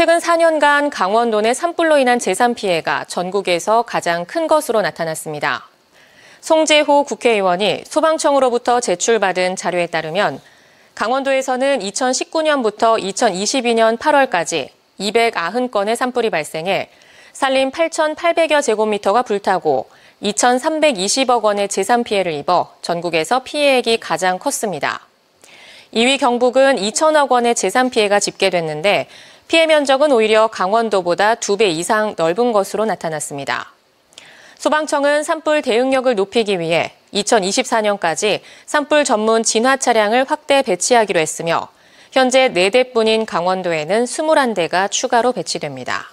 최근 4년간 강원도의 산불로 인한 재산 피해가 전국에서 가장 큰 것으로 나타났습니다. 송재호 국회의원이 소방청으로부터 제출받은 자료에 따르면 강원도에서는 2019년부터 2022년 8월까지 290건의 산불이 발생해 산림 8,800여 제곱미터가 불타고 2,320억 원의 재산 피해를 입어 전국에서 피해액이 가장 컸습니다. 2위 경북은 2천억 원의 재산 피해가 집계됐는데 피해 면적은 오히려 강원도보다 2배 이상 넓은 것으로 나타났습니다. 소방청은 산불 대응력을 높이기 위해 2024년까지 산불 전문 진화 차량을 확대 배치하기로 했으며 현재 4대뿐인 강원도에는 21대가 추가로 배치됩니다.